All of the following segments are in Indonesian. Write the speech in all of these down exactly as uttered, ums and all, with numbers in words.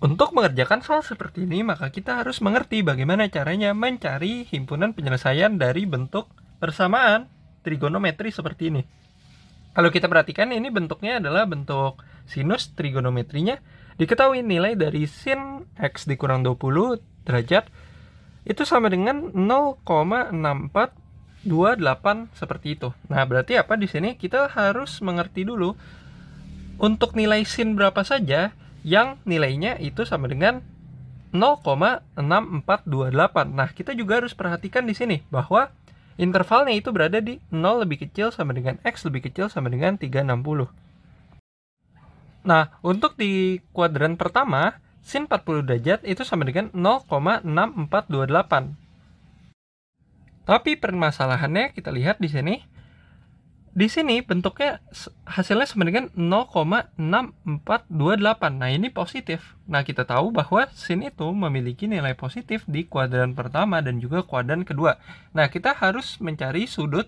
Untuk mengerjakan soal seperti ini, maka kita harus mengerti bagaimana caranya mencari himpunan penyelesaian dari bentuk persamaan trigonometri seperti ini. Kalau kita perhatikan, ini bentuknya adalah bentuk sinus trigonometrinya. Diketahui nilai dari sin x dikurang dua puluh derajat itu sama dengan nol koma enam empat dua delapan seperti itu. Nah, berarti apa di sini? Kita harus mengerti dulu untuk nilai sin berapa saja yang nilainya itu sama dengan nol koma enam empat dua delapan. Nah, kita juga harus perhatikan di sini bahwa intervalnya itu berada di nol lebih kecil sama dengan x lebih kecil sama dengan tiga ratus enam puluh. Nah, untuk di kuadran pertama, sin empat puluh derajat itu sama dengan nol koma enam empat dua delapan. Tapi permasalahannya kita lihat di sini. Di sini bentuknya hasilnya sama dengan nol koma enam empat dua delapan. Nah, ini positif. Nah, kita tahu bahwa sin itu memiliki nilai positif di kuadran pertama dan juga kuadran kedua. Nah, kita harus mencari sudut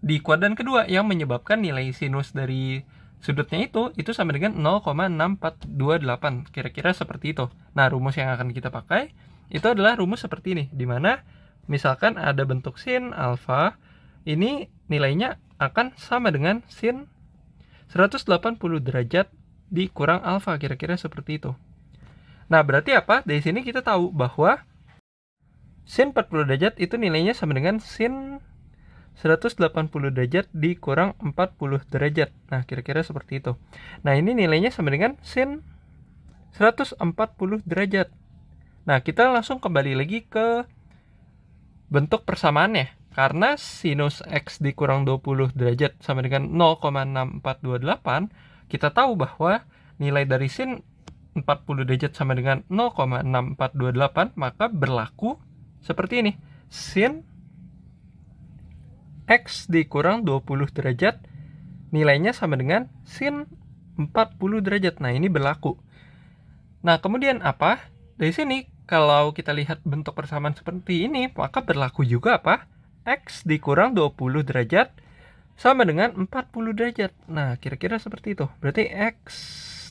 di kuadran kedua yang menyebabkan nilai sinus dari sudutnya itu itu sama dengan nol koma enam empat dua delapan. Kira-kira seperti itu. Nah, rumus yang akan kita pakai itu adalah rumus seperti ini, di mana misalkan ada bentuk sin alfa, ini nilainya akan sama dengan sin seratus delapan puluh derajat dikurang alfa, kira-kira seperti itu. Nah, berarti apa? Dari sini kita tahu bahwa sin empat puluh derajat itu nilainya sama dengan sin seratus delapan puluh derajat dikurang empat puluh derajat. Nah, kira-kira seperti itu. Nah, ini nilainya sama dengan sin seratus empat puluh derajat. Nah, kita langsung kembali lagi ke bentuk persamaannya. Karena sinus x dikurang dua puluh derajat sama dengan nol koma enam empat dua delapan, kita tahu bahwa nilai dari sin empat puluh derajat sama dengan nol koma enam empat dua delapan, maka berlaku seperti ini. Sin x dikurang dua puluh derajat nilainya sama dengan sin empat puluh derajat. Nah, ini berlaku. Nah, kemudian apa? Dari sini, kalau kita lihat bentuk persamaan seperti ini, maka berlaku juga apa? X dikurang dua puluh derajat sama dengan empat puluh derajat. Nah, kira-kira seperti itu. Berarti X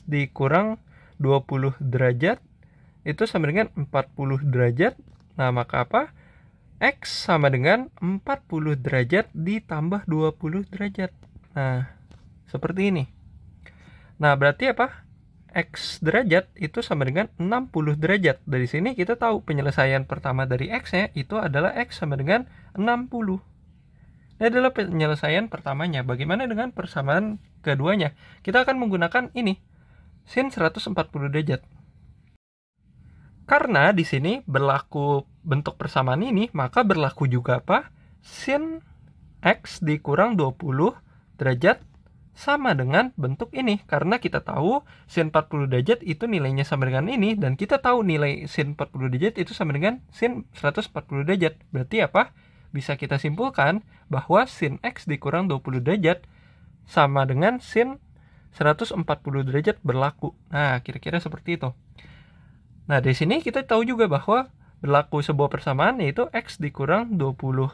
dikurang dua puluh derajat itu sama dengan empat puluh derajat. Nah, maka apa? X sama dengan empat puluh derajat ditambah dua puluh derajat. Nah, seperti ini. Nah, berarti apa? X derajat itu sama dengan enam puluh derajat. Dari sini kita tahu penyelesaian pertama dari X-nya itu adalah X sama dengan enam puluh. Ini adalah penyelesaian pertamanya. Bagaimana dengan persamaan keduanya? Kita akan menggunakan ini, sin seratus empat puluh derajat. Karena di sini berlaku bentuk persamaan ini, maka berlaku juga apa? Sin X dikurang dua puluh derajat sama dengan bentuk ini, karena kita tahu sin empat puluh derajat itu nilainya sama dengan ini, dan kita tahu nilai sin empat puluh derajat itu sama dengan sin seratus empat puluh derajat. Berarti apa? Bisa kita simpulkan bahwa sin x dikurang dua puluh derajat sama dengan sin seratus empat puluh derajat berlaku. Nah, kira-kira seperti itu. Nah, di sini kita tahu juga bahwa berlaku sebuah persamaan, yaitu x dikurang dua puluh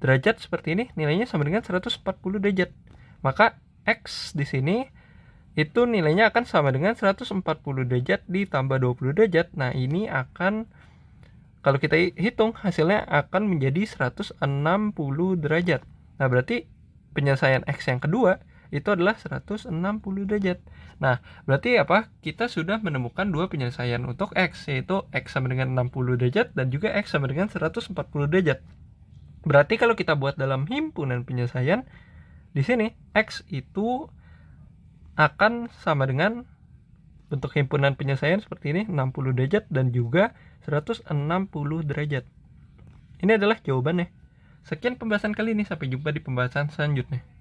derajat seperti ini nilainya sama dengan seratus empat puluh derajat. Maka X di sini itu nilainya akan sama dengan seratus empat puluh derajat ditambah dua puluh derajat. Nah, ini akan, kalau kita hitung, hasilnya akan menjadi seratus enam puluh derajat. Nah, berarti penyelesaian X yang kedua itu adalah seratus enam puluh derajat. Nah, berarti apa? Kita sudah menemukan dua penyelesaian untuk X, yaitu X sama dengan enam puluh derajat dan juga X sama dengan seratus empat puluh derajat. Berarti kalau kita buat dalam himpunan penyelesaian, di sini X itu akan sama dengan bentuk himpunan penyelesaian seperti ini, enam puluh derajat dan juga seratus enam puluh derajat. Ini adalah jawabannya. Sekian pembahasan kali ini, sampai jumpa di pembahasan selanjutnya.